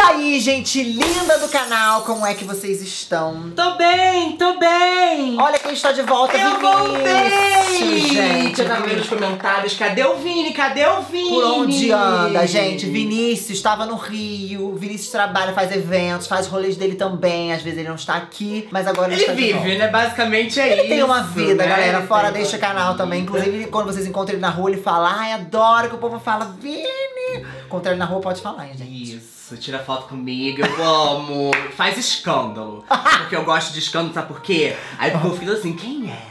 aí, gente linda do canal, como é que vocês estão? Tô bem, tô bem! Olha quem está de volta, Vinícius! Voltei! Gente, eu tava vendo os comentários, cadê o Vini? Cadê o Vini? Por onde anda, gente? Vinícius estava no Rio, Vinícius trabalha, faz eventos, faz rolês dele também, às vezes ele não está aqui, mas agora ele está de volta. Ele vive, né? Basicamente é isso. Ele tem uma vida, né, galera, fora deste canal também. Inclusive, quando vocês encontram ele na rua, ele fala, ai, adoro que o povo fala, Vini! Encontrar ele na rua, pode falar, hein, gente? Isso. Tira foto comigo, eu amo. Faz escândalo. Porque eu gosto de escândalo, sabe por quê? Aí o povo fica assim, quem é?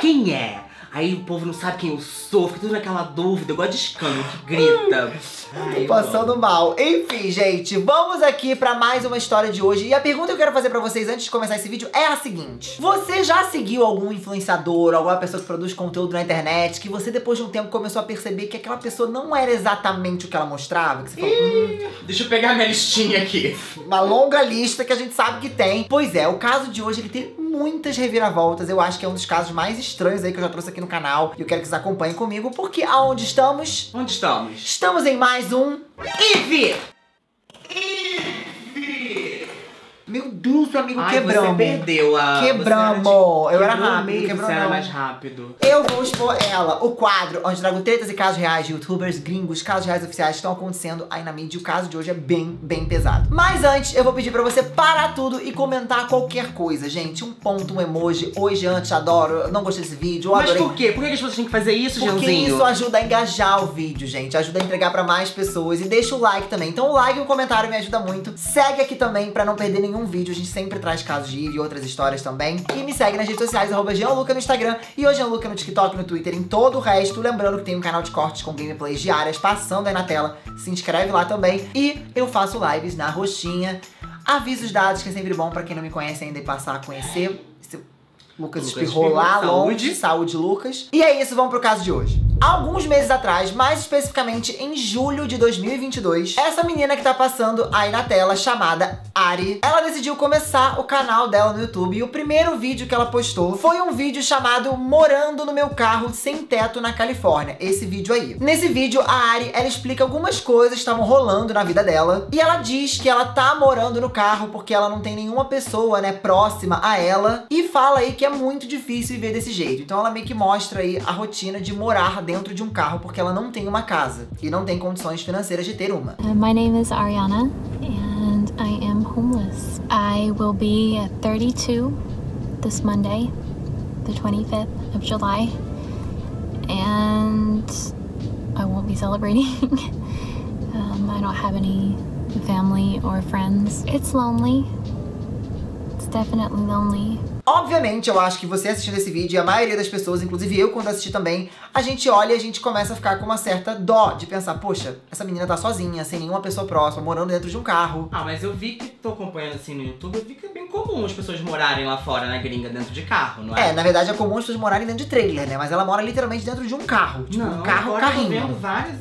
Quem é? Aí o povo não sabe quem eu sou, fica tudo naquela dúvida, eu gosto de escândalo, que grita. Ai, tô passando mal. Enfim, gente, vamos aqui pra mais uma história de hoje. E a pergunta que eu quero fazer pra vocês antes de começar esse vídeo é a seguinte. Você já seguiu algum influenciador, alguma pessoa que produz conteúdo na internet, que você depois de um tempo começou a perceber que aquela pessoa não era exatamente o que ela mostrava? Que você falou, Deixa eu pegar minha listinha aqui. Uma longa lista que a gente sabe que tem. Pois é, o caso de hoje, ele tem muitas reviravoltas. Eu acho que é um dos casos mais estranhos aí que eu já trouxe aqui no canal, e eu quero que vocês acompanhem comigo, porque aonde estamos? Onde estamos? Estamos em mais um IV! Meu Deus, amigo, ai, quebramos. Você perdeu a... Quebramos. Eu era rápido, quebrou não. Você era mais rápido. Eu vou expor ela, o quadro, onde trago tretas e casos reais de youtubers, gringos, casos reais oficiais que estão acontecendo aí na mídia. E o caso de hoje é bem, bem pesado. Mas antes, eu vou pedir pra você parar tudo e comentar qualquer coisa, gente. Um ponto, um emoji, hoje, antes, adoro, não gostei desse vídeo, eu adorei. Mas por quê? Por que as pessoas têm que fazer isso, Jeanzinho? Porque isso ajuda a engajar o vídeo, gente. Ajuda a entregar pra mais pessoas. E deixa o like também. Então o like e o comentário me ajuda muito. Segue aqui também pra não perder nenhum vídeo, a gente sempre traz casos de ir e outras histórias também. E me segue nas redes sociais, @JeanLuca no Instagram e o Jean Luca no TikTok, no Twitter, em todo o resto. Lembrando que tem um canal de cortes com gameplays diárias passando aí na tela. Se inscreve lá também. E eu faço lives na roxinha. Aviso os dados, que é sempre bom pra quem não me conhece ainda e passar a conhecer. Lucas espirrou lá longe. Saúde, Lucas. E é isso, vamos pro caso de hoje. Alguns meses atrás, mais especificamente em julho de 2022, essa menina que tá passando aí na tela, chamada Ari, ela decidiu começar o canal dela no YouTube, e o primeiro vídeo que ela postou foi um vídeo chamado Morando no Meu Carro Sem Teto na Califórnia, esse vídeo aí. Nesse vídeo, a Ari, ela explica algumas coisas que estavam rolando na vida dela, e ela diz que ela tá morando no carro porque ela não tem nenhuma pessoa, né, próxima a ela, e fala aí que é muito difícil viver desse jeito. Então ela meio que mostra aí a rotina de morar dentro de um carro, porque ela não tem uma casa e não tem condições financeiras de ter uma. My name is Ariana and I am homeless. I will be at 32 this Monday, the 25th of July, and I won't be celebrating. I don't have any family or friends. It's lonely. It's definitely lonely. Obviamente, eu acho que você assistindo esse vídeo, e a maioria das pessoas, inclusive eu quando assisti também, a gente olha e a gente começa a ficar com uma certa dó de pensar, poxa, essa menina tá sozinha, sem nenhuma pessoa próxima, morando dentro de um carro. Ah, mas eu vi que tô acompanhando assim no YouTube, eu vi que é bem comum as pessoas morarem lá fora, na gringa, dentro de carro, não é? É, na verdade é comum as pessoas morarem dentro de trailer, né? Mas ela mora literalmente dentro de um carro, tipo, não, um carro, carrinho. Eu tô vendo vários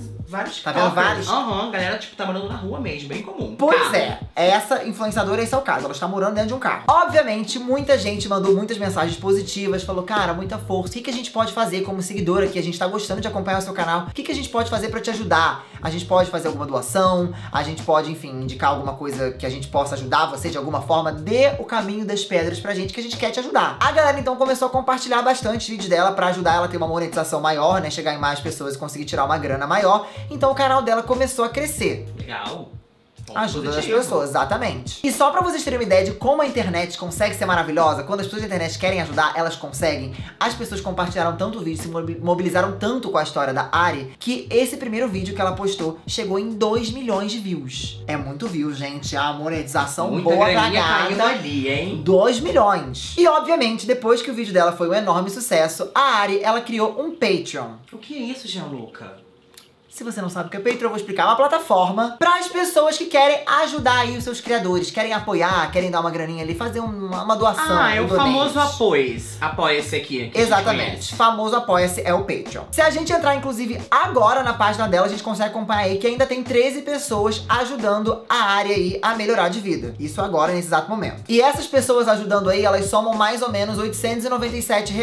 tá vendo vários? Aham, galera, tipo, tá morando na rua mesmo, bem comum. Pois carro. É, essa influenciadora, esse é o caso, ela está morando dentro de um carro. Obviamente, muita gente mandou muitas mensagens positivas, falou, cara, muita força, o que a gente pode fazer como seguidora que a gente tá gostando de acompanhar o seu canal? O que a gente pode fazer pra te ajudar? A gente pode fazer alguma doação, a gente pode, enfim, indicar alguma coisa que a gente possa ajudar você de alguma forma, dê o caminho das pedras pra gente que a gente quer te ajudar. A galera, então, começou a compartilhar bastante vídeos dela pra ajudar ela a ter uma monetização maior, né, chegar em mais pessoas e conseguir tirar uma grana maior. Então o canal dela começou a crescer. Legal. Ajuda as pessoas, exatamente. E só pra vocês terem uma ideia de como a internet consegue ser maravilhosa, quando as pessoas da internet querem ajudar, elas conseguem. As pessoas compartilharam tanto o vídeo, se mobilizaram tanto com a história da Ari, que esse primeiro vídeo que ela postou chegou em 2 milhões de views. É muito views, gente. A monetização muita boa da gata ali, hein? 2 milhões. E, obviamente, depois que o vídeo dela foi um enorme sucesso, a Ari, ela criou um Patreon. O que é isso, Jean Luca? Se você não sabe o que é o Patreon, eu vou explicar. É uma plataforma para as pessoas que querem ajudar aí os seus criadores, querem apoiar, querem dar uma graninha ali, fazer uma doação. Ah, é o famoso apoia-se. Apoia-se aqui. Exatamente. Famoso apoia-se é o Patreon. Se a gente entrar, inclusive, agora na página dela, a gente consegue acompanhar aí que ainda tem 13 pessoas ajudando a área aí a melhorar de vida. Isso agora, nesse exato momento. E essas pessoas ajudando aí, elas somam mais ou menos R$ 897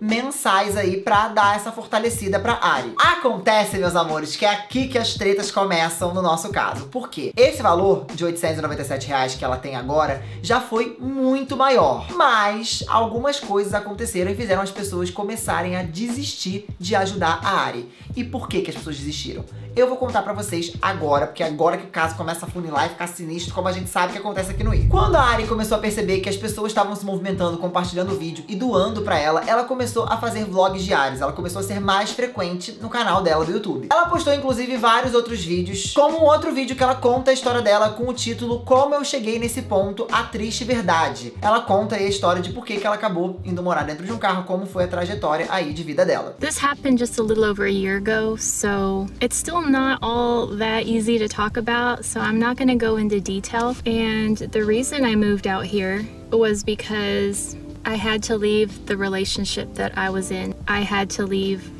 mensais aí pra dar essa fortalecida pra Ari. Acontece, meus amores, que é aqui que as tretas começam no nosso caso. Por quê? Esse valor de R$897 que ela tem agora já foi muito maior. Mas algumas coisas aconteceram e fizeram as pessoas começarem a desistir de ajudar a Ari. E por que que as pessoas desistiram? Eu vou contar pra vocês agora, porque agora que o caso começa a funilar e ficar sinistro, como a gente sabe que acontece aqui no I. Quando a Ari começou a perceber que as pessoas estavam se movimentando, compartilhando o vídeo e doando pra ela, ela começou a fazer vlogs diários, ela começou a ser mais frequente no canal dela do YouTube. Ela postou, inclusive, vários outros vídeos, como um outro vídeo que ela conta a história dela com o título Como Eu Cheguei Nesse Ponto, a Triste Verdade. Ela conta aí a história de por que que ela acabou indo morar dentro de um carro, como foi a trajetória aí de vida dela. This happened just a little over a year ago, so it's still not all that easy to talk about, so I'm not gonna go into detail. And the reason I moved out here was because I had to leave the relationship that I was in. I had to leave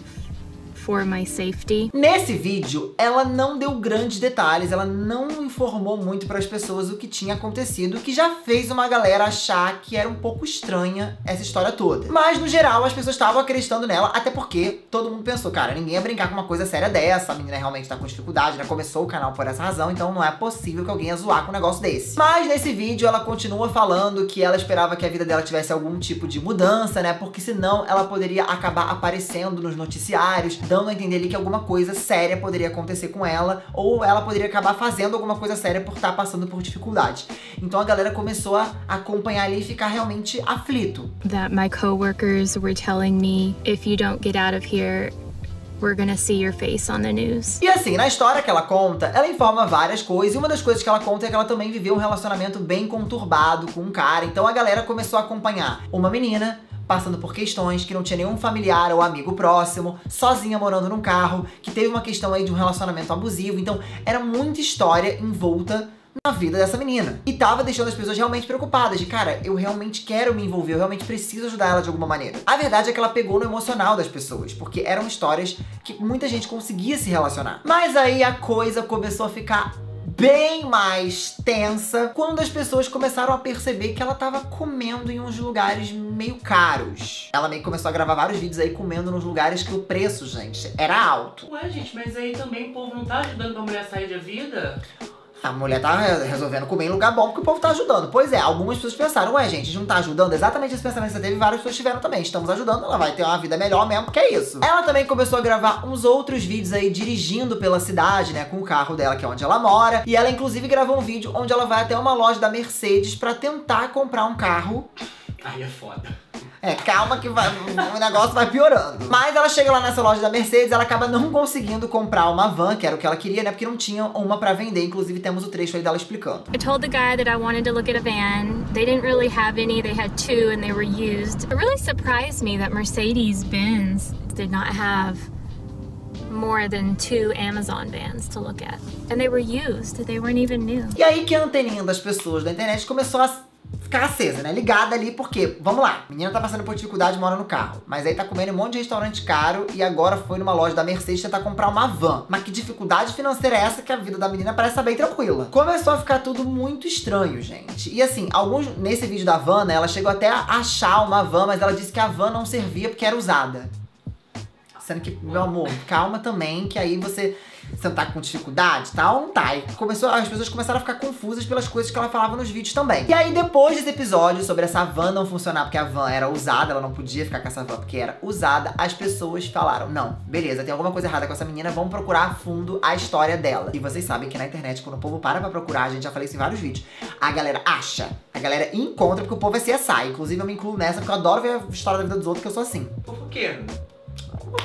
for my safety. Nesse vídeo, ela não deu grandes detalhes, ela não informou muito para as pessoas o que tinha acontecido, que já fez uma galera achar que era um pouco estranha essa história toda. Mas, no geral, as pessoas estavam acreditando nela, até porque todo mundo pensou, cara, ninguém ia brincar com uma coisa séria dessa, a menina realmente tá com dificuldade, né? Começou o canal por essa razão, então não é possível que alguém ia zoar com um negócio desse. Mas, nesse vídeo, ela continua falando que ela esperava que a vida dela tivesse algum tipo de mudança, né? Porque senão ela poderia acabar aparecendo nos noticiários, dando a entender ali que alguma coisa séria poderia acontecer com ela, ou ela poderia acabar fazendo alguma coisa séria por estar passando por dificuldade. Então a galera começou a acompanhar ali e ficar realmente aflito. That my coworkers were telling me, if you don't get out of here, we're gonna see your face on the news. E assim, na história que ela conta, ela informa várias coisas, e uma das coisas que ela conta é que ela também viveu um relacionamento bem conturbado com um cara, então a galera começou a acompanhar uma menina passando por questões, que não tinha nenhum familiar ou amigo próximo, sozinha morando num carro, que teve uma questão aí de um relacionamento abusivo, então era muita história envolta na vida dessa menina. E tava deixando as pessoas realmente preocupadas, de cara, eu realmente quero me envolver, eu realmente preciso ajudar ela de alguma maneira. A verdade é que ela pegou no emocional das pessoas, porque eram histórias que muita gente conseguia se relacionar. Mas aí a coisa começou a ficar bem mais tensa quando as pessoas começaram a perceber que ela tava comendo em uns lugares meio caros. Ela meio que começou a gravar vários vídeos aí comendo nos lugares que o preço, gente, era alto. Ué, gente, mas aí também o povo não tá ajudando pra mulher a sair da vida? A mulher tá resolvendo comer em lugar bom porque o povo tá ajudando. Pois é, algumas pessoas pensaram, ué, gente, a gente não tá ajudando? Exatamente esse pensamento que você teve, várias pessoas tiveram também. Estamos ajudando, ela vai ter uma vida melhor mesmo, que é isso. Ela também começou a gravar uns outros vídeos aí, dirigindo pela cidade, né, com o carro dela, que é onde ela mora. E ela, inclusive, gravou um vídeo onde ela vai até uma loja da Mercedes pra tentar comprar um carro. Aí é foda. É, calma que vai, o negócio vai piorando. Mas ela chega lá nessa loja da Mercedes, ela acaba não conseguindo comprar uma van, que era o que ela queria, né? Porque não tinha uma pra vender. Inclusive, temos o trecho aí dela explicando. I told the guy that I wanted to look at a van. They didn't really have any. They had two and they were used. It really surprised me that Mercedes-Benz did not have more than two Amazon vans to look at. And they were used. They weren't even new. E aí que a anteninha das pessoas da internet começou a ficar acesa, né? Ligada ali, porque, vamos lá, a menina tá passando por dificuldade, mora no carro, mas aí tá comendo um monte de restaurante caro e agora foi numa loja da Mercedes tentar comprar uma van. Mas que dificuldade financeira é essa que a vida da menina parece estar bem tranquila? Começou a ficar tudo muito estranho, gente. E assim, alguns, nesse vídeo da van, né, ela chegou até a achar uma van, mas ela disse que a van não servia porque era usada. Sendo que, meu amor, calma também, que aí você tá com dificuldade, tal, não tá. E as pessoas começaram a ficar confusas pelas coisas que ela falava nos vídeos também. E aí, depois desse episódio sobre essa van não funcionar porque a van era usada, ela não podia ficar com essa van porque era usada, as pessoas falaram, não, beleza, tem alguma coisa errada com essa menina, vamos procurar a fundo a história dela. E vocês sabem que na internet, quando o povo para pra procurar, a gente já falei isso em vários vídeos, a galera acha, a galera encontra, porque o povo é CSI. Inclusive, eu me incluo nessa, porque eu adoro ver a história da vida dos outros, que eu sou assim. Fofoqueiro.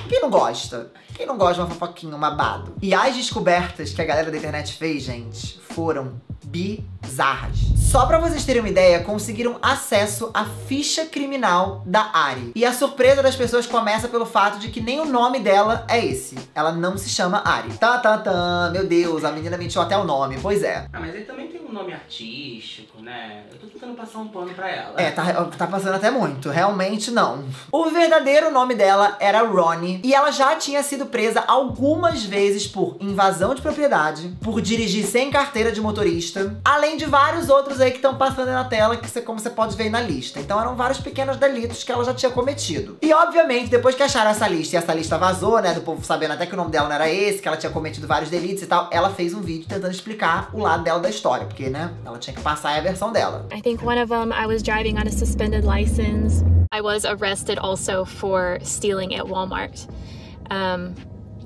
Quem não gosta? Quem não gosta de uma fofoquinha, um babado? E as descobertas que a galera da internet fez, gente, foram bizarras. Só pra vocês terem uma ideia, conseguiram acesso à ficha criminal da Ari. E a surpresa das pessoas começa pelo fato de que nem o nome dela é esse. Ela não se chama Ari. Tá, meu Deus, a menina mentiu até o nome, pois é. Ah, mas ele também tem um nome artístico, né? Eu tô tentando passar um pano pra ela. É, tá passando até muito, realmente não. O verdadeiro nome dela era Ronnie, e ela já tinha sido presa algumas vezes por invasão de propriedade, por dirigir sem carteira de motorista, lista. Além de vários outros aí que estão passando na tela, que você, como você pode ver aí na lista. Então eram vários pequenos delitos que ela já tinha cometido. E obviamente, depois que acharam essa lista, e essa lista vazou, né, do povo sabendo até que o nome dela não era esse, que ela tinha cometido vários delitos e tal, ela fez um vídeo tentando explicar o lado dela da história, porque, né, ela tinha que passar a versão dela. I think one of them, I was driving on a suspended license. I was arrested also for stealing at Walmart.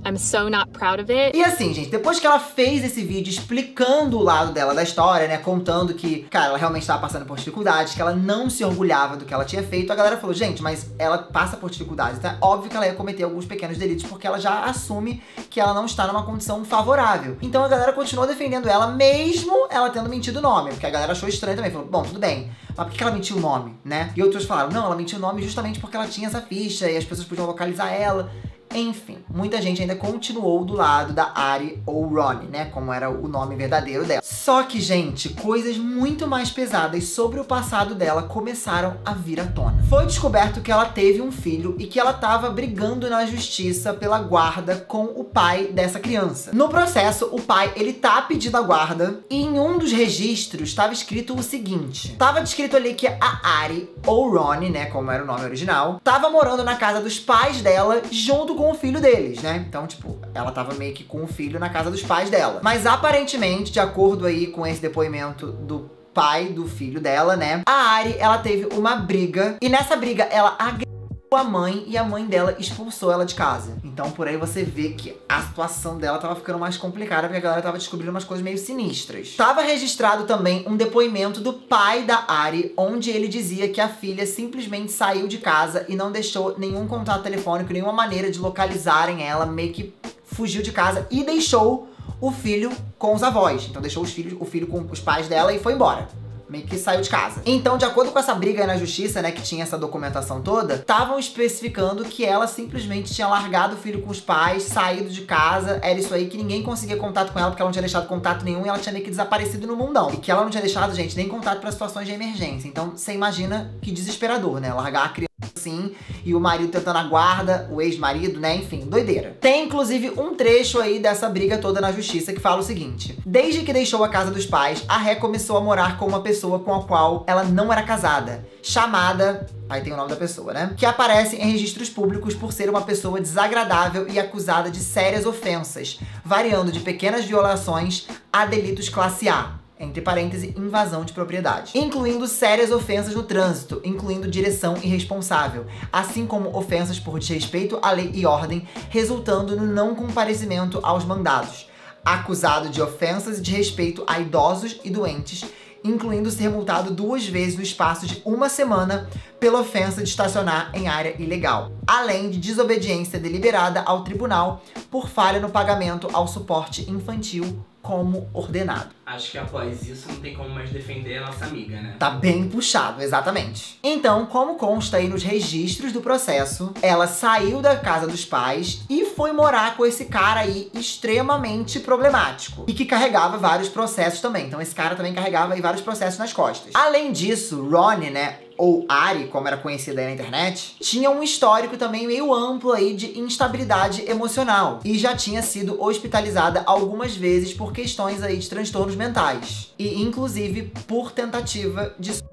I'm so not proud of it. E assim, gente, depois que ela fez esse vídeo explicando o lado dela da história, né, contando que, cara, ela realmente estava passando por dificuldades, que ela não se orgulhava do que ela tinha feito, a galera falou, gente, mas ela passa por dificuldades, então é óbvio que ela ia cometer alguns pequenos delitos, porque ela já assume que ela não está numa condição favorável. Então a galera continuou defendendo ela, mesmo ela tendo mentido o nome, porque a galera achou estranho também, falou, bom, tudo bem, mas por que ela mentiu o nome, né? E outros falaram, não, ela mentiu o nome justamente porque ela tinha essa ficha e as pessoas podiam localizar ela. Enfim, muita gente ainda continuou do lado da Ari ou Ronnie, né, como era o nome verdadeiro dela. Só que, gente, coisas muito mais pesadas sobre o passado dela começaram a vir à tona. Foi descoberto que ela teve um filho e que ela tava brigando na justiça pela guarda com o pai dessa criança. No processo, o pai, ele tá pedindo a guarda e em um dos registros tava escrito o seguinte. Tava descrito ali que a Ari ou Ronnie, né, como era o nome original, tava morando na casa dos pais dela junto com o filho deles, né? Então, tipo, ela tava meio que com o filho na casa dos pais dela. Mas aparentemente, de acordo aí com esse depoimento do pai do filho dela, né? A Ari, ela teve uma briga e nessa briga ela agrediu a mãe e a mãe dela expulsou ela de casa. Então por aí você vê que a situação dela tava ficando mais complicada porque a galera tava descobrindo umas coisas meio sinistras. Tava registrado também um depoimento do pai da Ari, onde ele dizia que a filha simplesmente saiu de casa e não deixou nenhum contato telefônico, nenhuma maneira de localizarem ela, meio que fugiu de casa e deixou o filho com os avós. Então deixou o filho com os pais dela e foi embora. Meio que saiu de casa. Então, de acordo com essa briga na justiça, né, que tinha essa documentação toda, estavam especificando que ela simplesmente tinha largado o filho com os pais, saído de casa, era isso aí, que ninguém conseguia contato com ela, porque ela não tinha deixado contato nenhum e ela tinha meio que desaparecido no mundão. E que ela não tinha deixado, gente, nem contato pra situações de emergência. Então, você imagina que desesperador, né? Largar a criança assim, e o marido tentando a guarda, o ex-marido, né, enfim, doideira. Tem, inclusive, um trecho aí dessa briga toda na justiça que fala o seguinte. Desde que deixou a casa dos pais, a Ré começou a morar com uma pessoa com a qual ela não era casada, chamada... Aí tem o nome da pessoa, né? Que aparece em registros públicos por ser uma pessoa desagradável e acusada de sérias ofensas, variando de pequenas violações a delitos classe A. Entre parênteses, invasão de propriedade. Incluindo sérias ofensas no trânsito, incluindo direção irresponsável, assim como ofensas por desrespeito à lei e ordem, resultando no não comparecimento aos mandados. Acusado de ofensas e desrespeito a idosos e doentes, incluindo ser multado 2 vezes no espaço de 1 semana pela ofensa de estacionar em área ilegal, além de desobediência deliberada ao tribunal por falha no pagamento ao suporte infantil como ordenado. Acho que após isso não tem como mais defender a nossa amiga, né? Tá bem puxado, exatamente. Então, como consta aí nos registros do processo, ela saiu da casa dos pais e foi morar com esse cara aí extremamente problemático e que carregava vários processos também. Então esse cara também carregava aí vários processos nas costas. Além disso, Ronnie, né, ou Ari, como era conhecida aí na internet, tinha um histórico também meio amplo aí de instabilidade emocional e já tinha sido hospitalizada algumas vezes por questões aí de transtornos mentais e, inclusive, por tentativa de suicídio.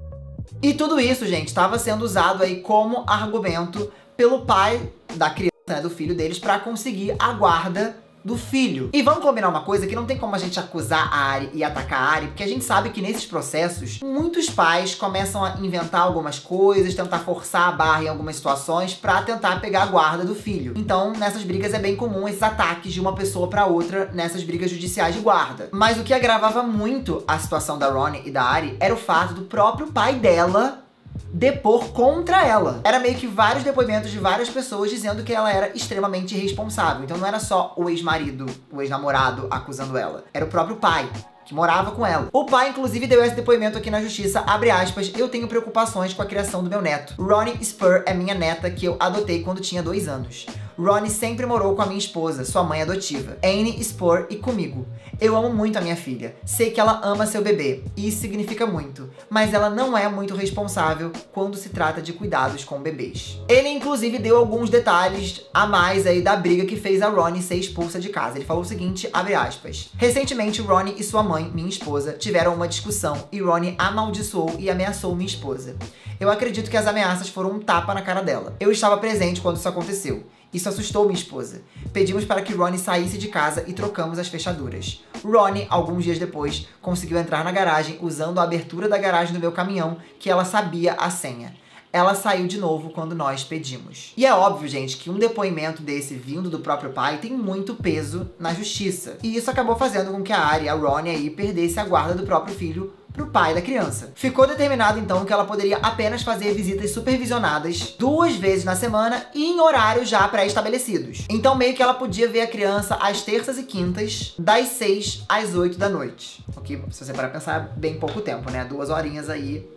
E tudo isso, gente, estava sendo usado aí como argumento pelo pai da criança, né, do filho deles, para conseguir a guarda do filho. E vamos combinar uma coisa que não tem como a gente acusar a Ari e atacar a Ari, porque a gente sabe que nesses processos muitos pais começam a inventar algumas coisas, tentar forçar a barra em algumas situações pra tentar pegar a guarda do filho. Então, nessas brigas é bem comum esses ataques de uma pessoa pra outra nessas brigas judiciais de guarda. Mas o que agravava muito a situação da Ronnie e da Ari era o fato do próprio pai dela depor contra ela. Era meio que vários depoimentos de várias pessoas dizendo que ela era extremamente irresponsável. Então não era só o ex-marido, o ex-namorado acusando ela. Era o próprio pai, que morava com ela. O pai, inclusive, deu esse depoimento aqui na justiça, abre aspas, eu tenho preocupações com a criação do meu neto. Ronnie Spur é minha neta que eu adotei quando tinha 2 anos. Ronnie sempre morou com a minha esposa, sua mãe adotiva, Anne, Spor e comigo. Eu amo muito a minha filha, sei que ela ama seu bebê, e isso significa muito, mas ela não é muito responsável quando se trata de cuidados com bebês. Ele inclusive deu alguns detalhes a mais aí da briga que fez a Ronnie ser expulsa de casa. Ele falou o seguinte, abre aspas, recentemente Ronnie e sua mãe, minha esposa, tiveram uma discussão e Ronnie amaldiçoou e ameaçou minha esposa. Eu acredito que as ameaças foram um tapa na cara dela. Eu estava presente quando isso aconteceu. Isso assustou minha esposa. Pedimos para que Ronnie saísse de casa e trocamos as fechaduras. Ronnie, alguns dias depois, conseguiu entrar na garagem usando a abertura da garagem do meu caminhão, que ela sabia a senha. Ela saiu de novo quando nós pedimos. E é óbvio, gente, que um depoimento desse vindo do próprio pai tem muito peso na justiça. E isso acabou fazendo com que a Ari, a Ronnie aí, perdesse a guarda do próprio filho pro pai da criança. Ficou determinado então que ela poderia apenas fazer visitas supervisionadas 2 vezes na semana e em horários já pré-estabelecidos. Então meio que ela podia ver a criança às terças e quintas, das 6 às 8 da noite. O que, se você parar pra pensar, é bem pouco tempo, né? 2 horinhas aí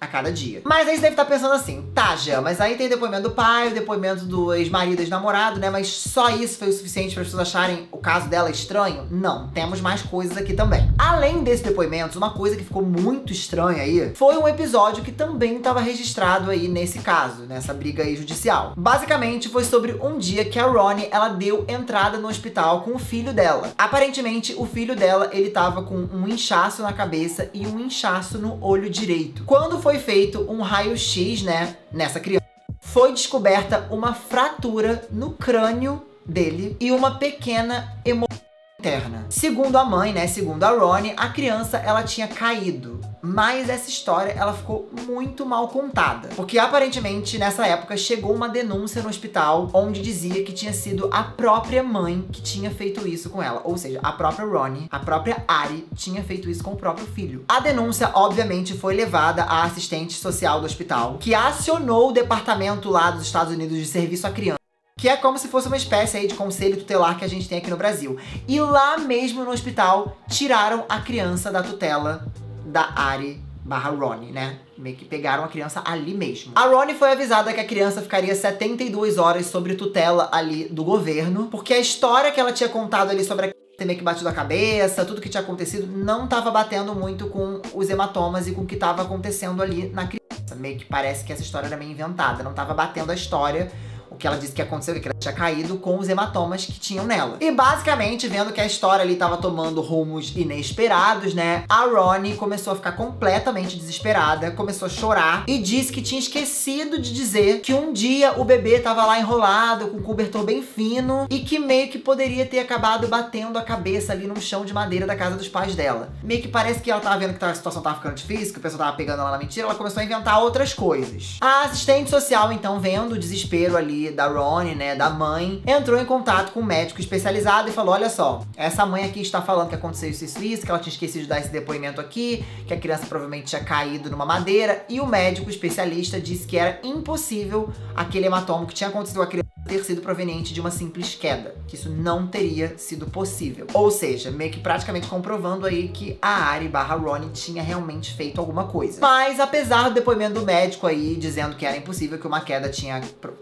a cada dia. Mas aí você deve estar pensando assim, tá, Jean, mas aí tem o depoimento do pai, o depoimento do ex-marido, ex-namorado, né? Mas só isso foi o suficiente para as pessoas acharem o caso dela estranho? Não, temos mais coisas aqui também. Além desse depoimento, uma coisa que ficou muito estranha aí foi um episódio que também estava registrado aí nesse caso, nessa briga aí judicial. Basicamente foi sobre um dia que a Ronnie, ela deu entrada no hospital com o filho dela. Aparentemente, o filho dela, ele tava com um inchaço na cabeça e um inchaço no olho direito. Quando foi feito um raio-x, né, nessa criança, foi descoberta uma fratura no crânio dele e uma pequena hemorragia interna. Segundo a mãe, né, segundo a Ronnie, a criança, ela tinha caído. Mas essa história, ela ficou muito mal contada. Porque aparentemente, nessa época, chegou uma denúncia no hospital onde dizia que tinha sido a própria mãe que tinha feito isso com ela. Ou seja, a própria Ronnie, a própria Ari, tinha feito isso com o próprio filho. A denúncia, obviamente, foi levada à assistente social do hospital, que acionou o departamento lá dos Estados Unidos de Serviço à Criança, que é como se fosse uma espécie aí de conselho tutelar que a gente tem aqui no Brasil. E lá mesmo no hospital, tiraram a criança da tutela da Ari/Ronnie, né? Meio que pegaram a criança ali mesmo. A Ronnie foi avisada que a criança ficaria 72 horas sobre tutela ali do governo, porque a história que ela tinha contado ali sobre a criança meio que batido a cabeça, tudo que tinha acontecido, não tava batendo muito com os hematomas e com o que tava acontecendo ali na criança. Meio que parece que essa história era meio inventada, não tava batendo a história, o que ela disse que aconteceu, que ela tinha caído, com os hematomas que tinham nela. E basicamente, vendo que a história ali tava tomando rumos inesperados, né, a Ronnie começou a ficar completamente desesperada, começou a chorar e disse que tinha esquecido de dizer que um dia o bebê tava lá enrolado, com um cobertor bem fino, e que meio que poderia ter acabado batendo a cabeça ali num chão de madeira da casa dos pais dela. Meio que parece que ela tava vendo que a situação tava ficando difícil, que o pessoal tava pegando ela na mentira, ela começou a inventar outras coisas. A assistente social, então, vendo o desespero ali da Ronnie, né, da mãe, entrou em contato com um médico especializado e falou, olha só, essa mãe aqui está falando que aconteceu isso, que ela tinha esquecido de dar esse depoimento aqui, que a criança provavelmente tinha caído numa madeira, e o médico especialista disse que era impossível aquele hematoma que tinha acontecido com a criança ter sido proveniente de uma simples queda, que isso não teria sido possível. Ou seja, meio que praticamente comprovando aí que a Ari/Ronnie tinha realmente feito alguma coisa. Mas apesar do depoimento do médico aí dizendo que era impossível, que uma queda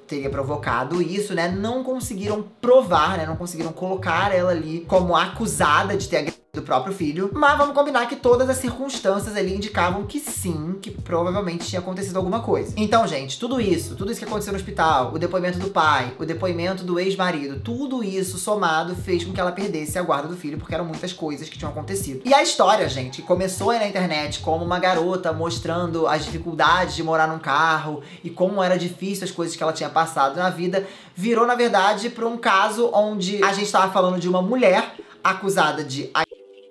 teria provocado isso, né, não conseguiram provar, né, não conseguiram colocar ela ali como acusada de ter agredido do próprio filho, mas vamos combinar que todas as circunstâncias ali indicavam que sim, que provavelmente tinha acontecido alguma coisa. Então, gente, tudo isso que aconteceu no hospital, o depoimento do pai, o depoimento do ex-marido, tudo isso somado fez com que ela perdesse a guarda do filho, porque eram muitas coisas que tinham acontecido. E a história, gente, começou aí na internet como uma garota mostrando as dificuldades de morar num carro e como era difícil as coisas que ela tinha passado na vida, virou, na verdade, pra um caso onde a gente tava falando de uma mulher acusada de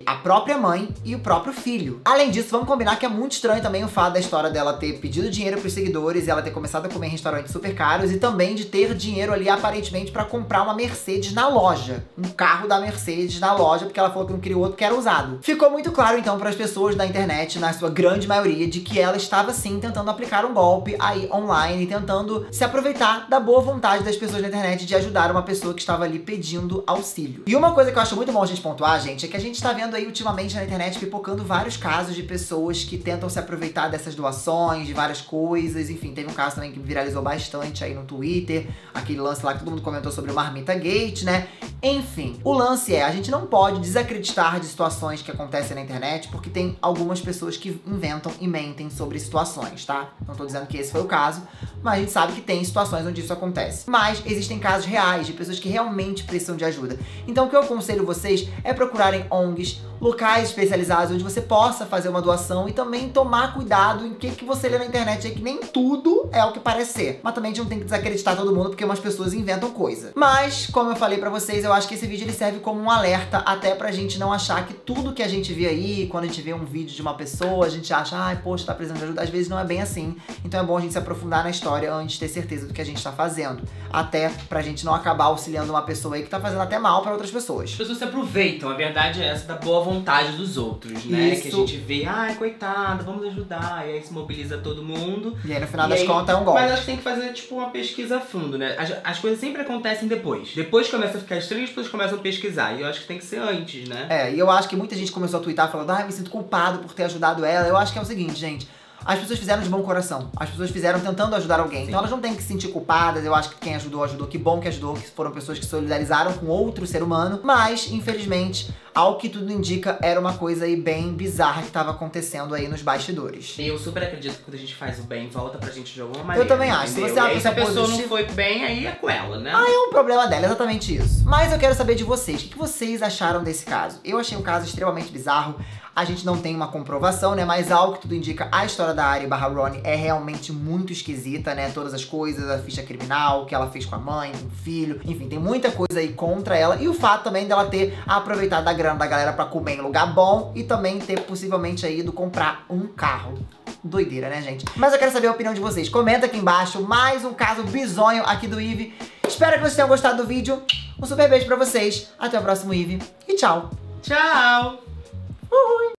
a própria mãe e o próprio filho. Além disso, vamos combinar que é muito estranho também o fato da história dela ter pedido dinheiro pros seguidores e ela ter começado a comer em restaurantes super caros e também de ter dinheiro ali, aparentemente, pra comprar uma Mercedes na loja. Um carro da Mercedes na loja, porque ela falou que não queria outro, que era usado. Ficou muito claro, então, pras pessoas da internet, na sua grande maioria, de que ela estava, sim, tentando aplicar um golpe aí online, tentando se aproveitar da boa vontade das pessoas na internet de ajudar uma pessoa que estava ali pedindo auxílio. E uma coisa que eu acho muito bom a gente pontuar, gente, é que a gente tá vendo vendo aí ultimamente na internet pipocando vários casos de pessoas que tentam se aproveitar dessas doações, de várias coisas, enfim. Teve um caso também que viralizou bastante aí no Twitter, aquele lance lá que todo mundo comentou sobre o Marmita Gate, né? Enfim, o lance é, a gente não pode desacreditar de situações que acontecem na internet, porque tem algumas pessoas que inventam e mentem sobre situações, tá? Não tô dizendo que esse foi o caso, mas a gente sabe que tem situações onde isso acontece. Mas existem casos reais de pessoas que realmente precisam de ajuda. Então o que eu aconselho vocês é procurarem ONGs, locais especializados onde você possa fazer uma doação e também tomar cuidado em que você lê na internet, é que nem tudo é o que parecer. Mas também a gente não tem que desacreditar todo mundo, porque umas pessoas inventam coisa. Mas, como eu falei pra vocês, eu acho que esse vídeo ele serve como um alerta até pra gente não achar que tudo que a gente vê aí, quando a gente vê um vídeo de uma pessoa, a gente acha, ai, poxa, tá precisando de ajuda. Às vezes não é bem assim. Então é bom a gente se aprofundar na história antes de ter certeza do que a gente tá fazendo. Até pra gente não acabar auxiliando uma pessoa aí que tá fazendo até mal pra outras pessoas. As pessoas se aproveitam, a verdade é essa, da boa vontade dos outros, né? Isso. Que a gente vê, ai, coitada, vamos ajudar, e aí se mobiliza todo mundo. E aí no final das contas é um golpe. Mas acho que tem que fazer, tipo, uma pesquisa a fundo, né? As coisas sempre acontecem depois. Depois começa a ficar estranho, as pessoas começam a pesquisar. E eu acho que tem que ser antes, né? É, e eu acho que muita gente começou a twittar falando, ai, me sinto culpado por ter ajudado ela. Eu acho que é o seguinte, gente. As pessoas fizeram de bom coração. As pessoas fizeram tentando ajudar alguém. Sim. Então elas não têm que se sentir culpadas. Eu acho que quem ajudou, ajudou. Que bom que ajudou. Que foram pessoas que solidarizaram com outro ser humano. Mas, infelizmente, ao que tudo indica, era uma coisa aí bem bizarra que tava acontecendo aí nos bastidores. Eu super acredito que quando a gente faz o bem, volta pra gente de alguma maneira. Eu também acho. Se você é uma pessoa positiva... pessoa não foi bem, aí é com ela, né? Ah, é um problema dela, exatamente isso. Mas eu quero saber de vocês. O que vocês acharam desse caso? Eu achei um caso extremamente bizarro. A gente não tem uma comprovação, né? Mas ao que tudo indica, a história da Ari/Ronnie é realmente muito esquisita, né? Todas as coisas, a ficha criminal, o que ela fez com a mãe, com o filho. Enfim, tem muita coisa aí contra ela. E o fato também dela ter aproveitado a grana da galera pra comer em lugar bom. E também ter, possivelmente, aí ido comprar um carro. Doideira, né, gente? Mas eu quero saber a opinião de vocês. Comenta aqui embaixo mais um caso bizonho aqui do Ive. Espero que vocês tenham gostado do vídeo. Um super beijo pra vocês. Até o próximo Ive. E tchau. Tchau. Uhul.